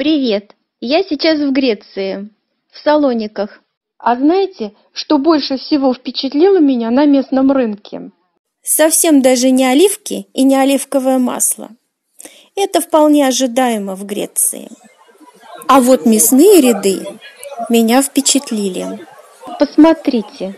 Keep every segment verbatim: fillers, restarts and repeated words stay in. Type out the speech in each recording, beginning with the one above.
Привет! Я сейчас в Греции, в Салониках. А знаете, что больше всего впечатлило меня на местном рынке? Совсем даже не оливки и не оливковое масло. Это вполне ожидаемо в Греции. А вот мясные ряды меня впечатлили. Посмотрите.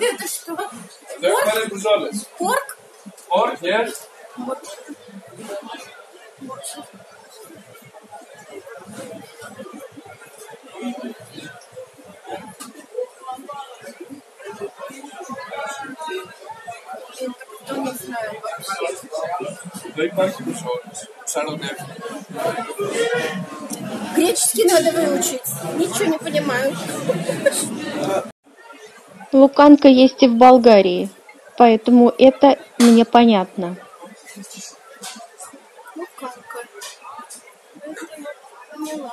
Это что? Порк? Порк, нет? Греческий надо выучить. Ничего не понимаю. Луканка есть и в Болгарии, поэтому это мне понятно. Луканка. Это я поняла.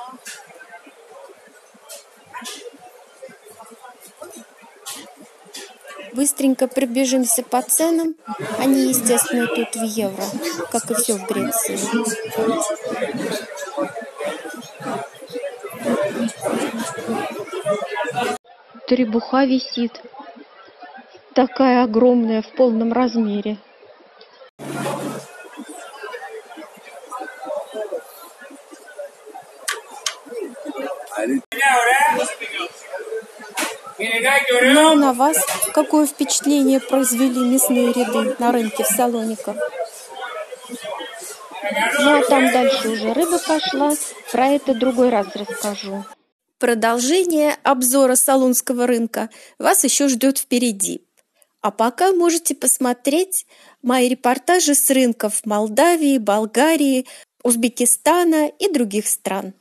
Быстренько пробежимся по ценам. Они, естественно, тут в евро, как и все в Греции. Требуха висит. Такая огромная, в полном размере. Ну а на вас какое впечатление произвели мясные ряды на рынке в Салониках? Ну а там дальше уже рыба пошла, про это другой раз расскажу. Продолжение обзора Солунского рынка вас еще ждет впереди. А пока можете посмотреть мои репортажи с рынков Молдавии, Болгарии, Узбекистана и других стран.